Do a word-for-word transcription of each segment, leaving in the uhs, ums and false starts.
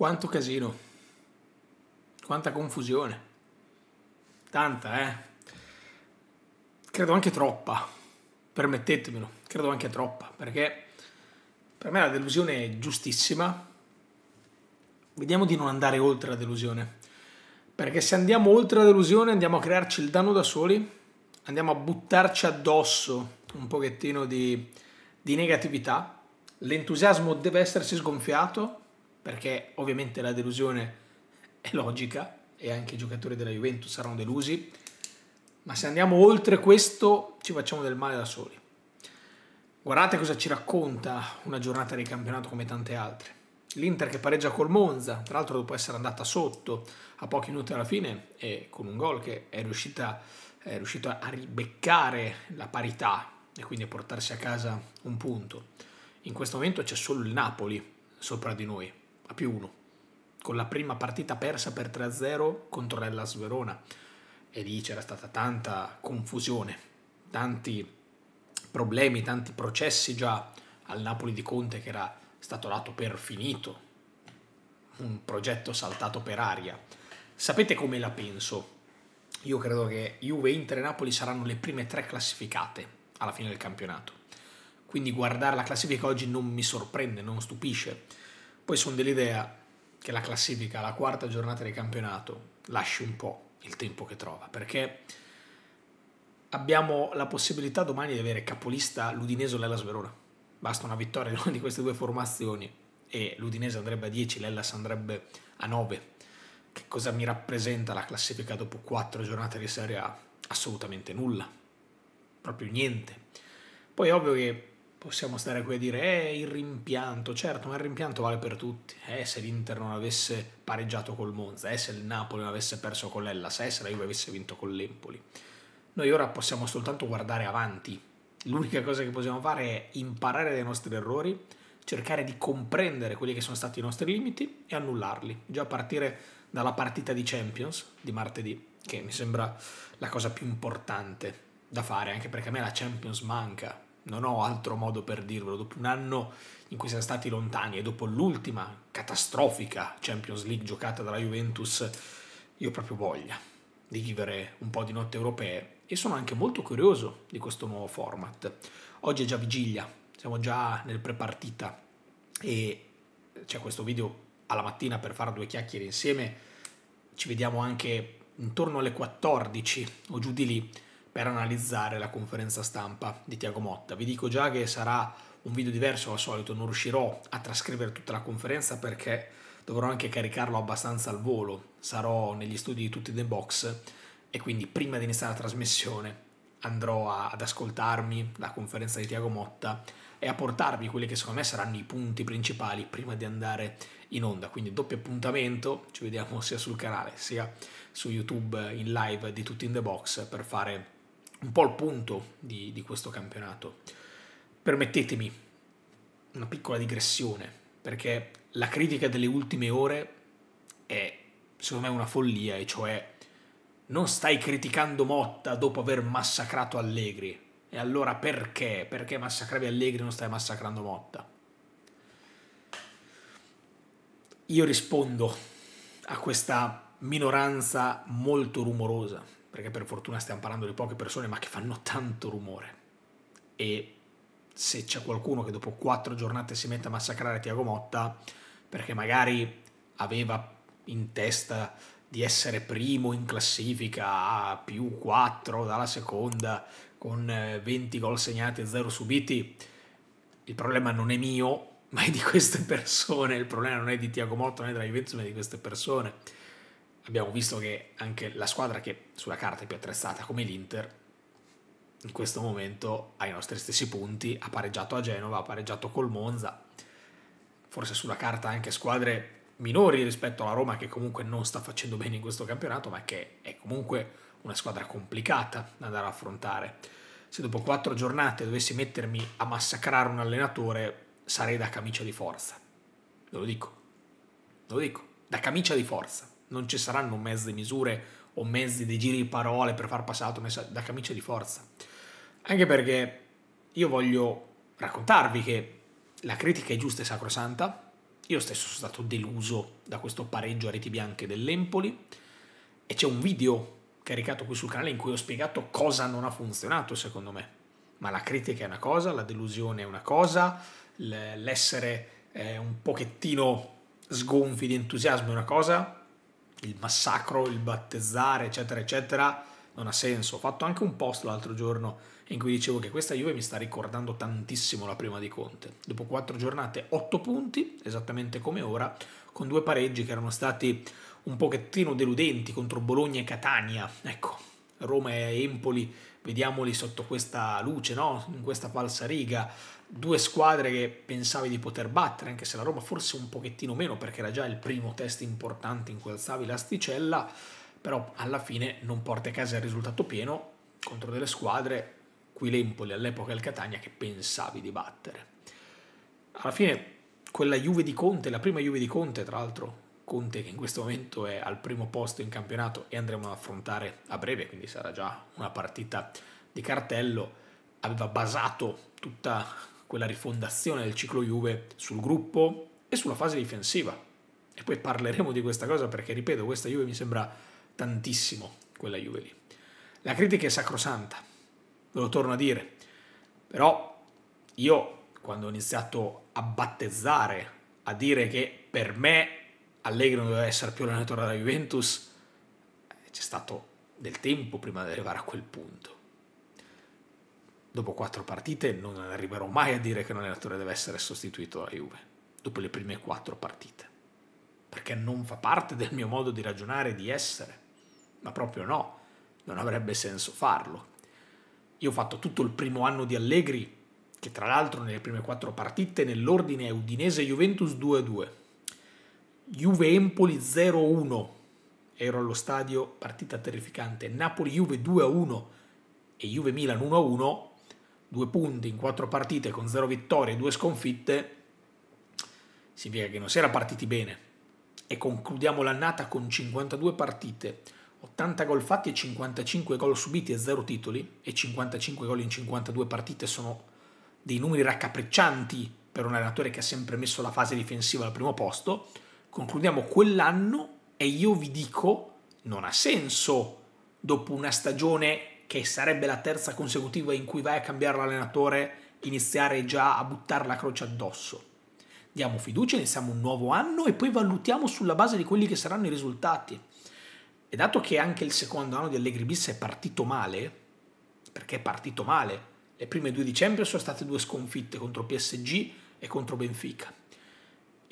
Quanto casino, quanta confusione, tanta eh, credo anche troppa, permettetemelo, credo anche troppa, perché per me la delusione è giustissima. Vediamo di non andare oltre la delusione, perché se andiamo oltre la delusione andiamo a crearci il danno da soli, andiamo a buttarci addosso un pochettino di, di negatività. L'entusiasmo deve essersi sgonfiato, perché ovviamente la delusione è logica e anche i giocatori della Juventus saranno delusi, ma se andiamo oltre questo ci facciamo del male da soli. Guardate cosa ci racconta una giornata di campionato come tante altre. L'Inter che pareggia col Monza, tra l'altro dopo essere andata sotto a pochi minuti alla fine e con un gol che è riuscita è riuscito a ribeccare la parità e quindi a portarsi a casa un punto. In questo momento c'è solo il Napoli sopra di noi, a più uno, con la prima partita persa per tre a zero contro l'Hellas Verona, e lì c'era stata tanta confusione, tanti problemi, tanti processi già al Napoli di Conte, che era stato dato per finito, un progetto saltato per aria. Sapete come la penso? Io credo che Juve, Inter e Napoli saranno le prime tre classificate alla fine del campionato, quindi guardare la classifica oggi non mi sorprende, non stupisce. Poi sono dell'idea che la classifica alla quarta giornata del campionato lasci un po' il tempo che trova, perché abbiamo la possibilità domani di avere capolista l'Udinese o l'Hellas Verona. Basta una vittoria di una di queste due formazioni e l'Udinese andrebbe a dieci, l'Hellas andrebbe a nove. Che cosa mi rappresenta la classifica dopo quattro giornate di Serie A? Assolutamente nulla, proprio niente. Poi è ovvio che possiamo stare qui a dire eh, il rimpianto, certo, ma il rimpianto vale per tutti. Eh, se l'Inter non avesse pareggiato col Monza, eh, se il Napoli non avesse perso con l'Hellas, eh, se la Juve avesse vinto con l'Empoli. Noi ora possiamo soltanto guardare avanti. L'unica cosa che possiamo fare è imparare dai nostri errori, cercare di comprendere quelli che sono stati i nostri limiti e annullarli, già a partire dalla partita di Champions di martedì, che mi sembra la cosa più importante da fare, anche perché a me la Champions manca. Non ho altro modo per dirvelo, dopo un anno in cui siamo stati lontani e dopo l'ultima catastrofica Champions League giocata dalla Juventus, io ho proprio voglia di vivere un po' di notti europee e sono anche molto curioso di questo nuovo format. Oggi è già vigilia, siamo già nel prepartita e c'è questo video alla mattina per fare due chiacchiere insieme. Ci vediamo anche intorno alle quattordici o giù di lì, per analizzare la conferenza stampa di Thiago Motta. Vi dico già che sarà un video diverso al solito, non riuscirò a trascrivere tutta la conferenza perché dovrò anche caricarlo abbastanza al volo, sarò negli studi di Tutti in The Box e quindi prima di iniziare la trasmissione andrò a, ad ascoltarmi la conferenza di Thiago Motta e a portarvi quelli che secondo me saranno i punti principali prima di andare in onda. Quindi doppio appuntamento, ci vediamo sia sul canale sia su YouTube in live di Tutti in The Box per fare un po' il punto di, di questo campionato. Permettetemi una piccola digressione, perché la critica delle ultime ore è secondo me una follia, e cioè non stai criticando Motta dopo aver massacrato Allegri, e allora perché? Perché massacravi Allegri e non stai massacrando Motta? Io rispondo a questa minoranza molto rumorosa, perché per fortuna stiamo parlando di poche persone ma che fanno tanto rumore, e se c'è qualcuno che dopo quattro giornate si mette a massacrare Thiago Motta perché magari aveva in testa di essere primo in classifica a più quattro dalla seconda con venti gol segnati e zero subiti, il problema non è mio ma è di queste persone, il problema non è di Thiago Motta, non è della Juventus ma è di queste persone. Abbiamo visto che anche la squadra che sulla carta è più attrezzata, come l'Inter, in questo momento ha i nostri stessi punti, ha pareggiato a Genova, ha pareggiato col Monza, forse sulla carta anche squadre minori rispetto alla Roma, che comunque non sta facendo bene in questo campionato, ma che è comunque una squadra complicata da andare a affrontare. Se dopo quattro giornate dovessi mettermi a massacrare un allenatore, sarei da camicia di forza. Ve lo dico, ve lo dico, da camicia di forza. Non ci saranno mezze misure o mezzi dei giri di parole per far passare un messaggio, da camicia di forza. Anche perché io voglio raccontarvi che la critica è giusta e sacrosanta, Io stesso sono stato deluso da questo pareggio a reti bianche dell'Empoli e c'è un video caricato qui sul canale in cui ho spiegato cosa non ha funzionato secondo me. Ma la critica è una cosa, la delusione è una cosa, l'essere eh, un pochettino sgonfi di entusiasmo è una cosa, il massacro, il battezzare eccetera eccetera non ha senso. Ho fatto anche un post l'altro giorno in cui dicevo che questa Juve mi sta ricordando tantissimo la prima di Conte. Dopo quattro giornate, otto punti, esattamente come ora, con due pareggi che erano stati un pochettino deludenti contro Bologna e Catania. Ecco, Roma e Empoli, vediamoli sotto questa luce, no? In questa falsa riga. Due squadre che pensavi di poter battere, anche se la Roma forse un pochettino meno, perché era già il primo test importante in cui alzavi l'asticella, però alla fine non porta a casa il risultato pieno contro delle squadre, qui l'Empoli all'epoca e il Catania, che pensavi di battere. Alla fine quella Juve di Conte, la prima Juve di Conte, tra l'altro Conte che in questo momento è al primo posto in campionato e andremo ad affrontare a breve, quindi sarà già una partita di cartello, aveva basato tutta quella rifondazione del ciclo Juve sul gruppo e sulla fase difensiva. E poi parleremo di questa cosa perché, ripeto, questa Juve mi sembra tantissimo quella Juve lì. La critica è sacrosanta, ve lo torno a dire, però io quando ho iniziato a battezzare, a dire che per me Allegri non doveva essere più allenatore della Juventus, c'è stato del tempo prima di arrivare a quel punto. Dopo quattro partite non arriverò mai a dire che un allenatore deve essere sostituito dalla Juve, dopo le prime quattro partite, perché non fa parte del mio modo di ragionare e di essere. Ma proprio no, non avrebbe senso farlo. Io ho fatto tutto il primo anno di Allegri, che tra l'altro nelle prime quattro partite nell'ordine è Udinese-Juventus due a due, Juve-Empoli zero a uno, ero allo stadio, partita terrificante, Napoli-Juve due a uno e Juve-Milan uno a uno, due punti in quattro partite con zero vittorie e due sconfitte, significa che non si era partiti bene. E concludiamo l'annata con cinquantadue partite, ottanta gol fatti e cinquantacinque gol subiti e zero titoli, e cinquantacinque gol in cinquantadue partite sono dei numeri raccapriccianti per un allenatore che ha sempre messo la fase difensiva al primo posto. Concludiamo quell'anno e io vi dico, non ha senso, dopo una stagione che sarebbe la terza consecutiva in cui vai a cambiare l'allenatore, iniziare già a buttare la croce addosso. Diamo fiducia, iniziamo un nuovo anno e poi valutiamo sulla base di quelli che saranno i risultati. E dato che anche il secondo anno di Allegri Bis è partito male, perché è partito male, le prime due di Champions sono state due sconfitte contro P S G e contro Benfica.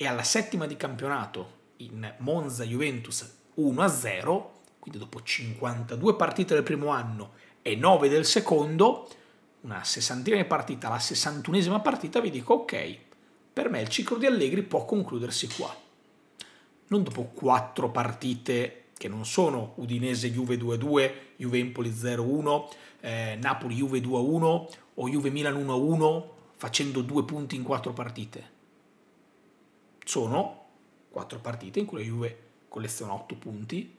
E alla settima di campionato in Monza Juventus uno a zero, quindi dopo cinquantadue partite del primo anno e nove del secondo, una sessantina di partite, la sessantunesima partita vi dico ok, per me il ciclo di Allegri può concludersi qua. Non dopo quattro partite che non sono Udinese-Juve due a due, Juve-Empoli zero a uno, eh, Napoli-Juve due a uno o Juve-Milan uno a uno facendo due punti in quattro partite. Sono quattro partite in cui la Juve colleziona otto punti,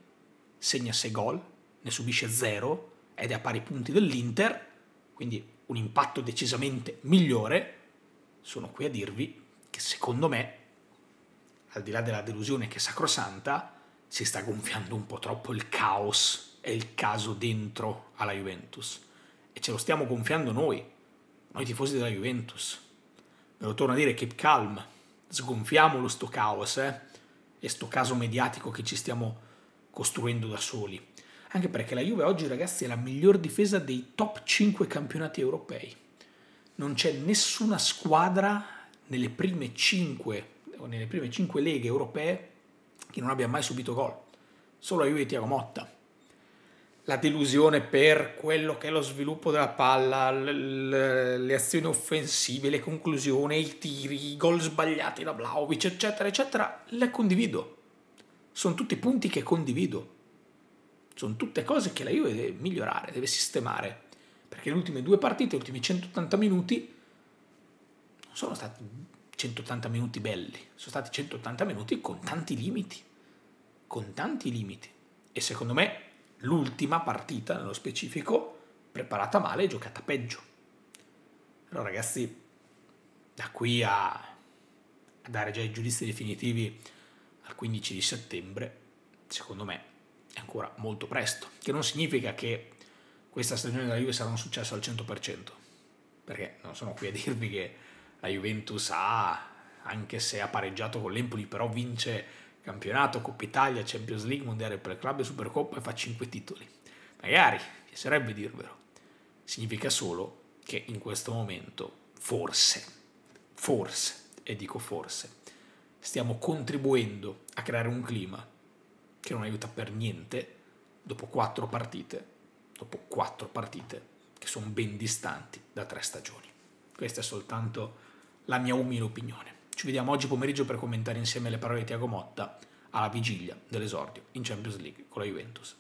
segna sei gol, ne subisce zero ed è a pari punti dell'Inter, quindi un impatto decisamente migliore. Sono qui a dirvi che secondo me, al di là della delusione che è sacrosanta, si sta gonfiando un po' troppo il caos e il caso dentro alla Juventus. E ce lo stiamo gonfiando noi, noi tifosi della Juventus. Ve lo torno a dire, keep calm, sgonfiamolo sto caos eh? e sto caso mediatico che ci stiamo costruendo da soli. Anche perché la Juve oggi, ragazzi, è la miglior difesa dei top cinque campionati europei. Non c'è nessuna squadra nelle prime cinque o nelle prime cinque leghe europee che non abbia mai subito gol. Solo la Juve di Thiago Motta. La delusione per quello che è lo sviluppo della palla, le azioni offensive, le conclusioni, i tiri, i gol sbagliati da Vlahovic, eccetera, eccetera, le condivido. Sono tutti punti che condivido. Sono tutte cose che la Juve deve migliorare, deve sistemare. Perché le ultime due partite, gli ultimi centottanta minuti, non sono stati centottanta minuti belli, sono stati centottanta minuti con tanti limiti, con tanti limiti. E secondo me l'ultima partita, nello specifico, preparata male e giocata peggio. Allora ragazzi, da qui a dare già i giudizi definitivi al quindici di settembre, secondo me è ancora molto presto, che non significa che questa stagione della Juve sarà un successo al cento per cento, perché non sono qui a dirvi che la Juventus ha, anche se ha pareggiato con l'Empoli, però vince campionato, Coppa Italia, Champions League, Mondiale per Club e Supercoppa e fa cinque titoli. Magari, piacerebbe dirvelo. Significa solo che in questo momento forse, forse, e dico forse, stiamo contribuendo a creare un clima che non aiuta per niente dopo quattro partite, dopo quattro partite che sono ben distanti da tre stagioni. Questa è soltanto la mia umile opinione. Ci vediamo oggi pomeriggio per commentare insieme le parole di Thiago Motta alla vigilia dell'esordio in Champions League con la Juventus.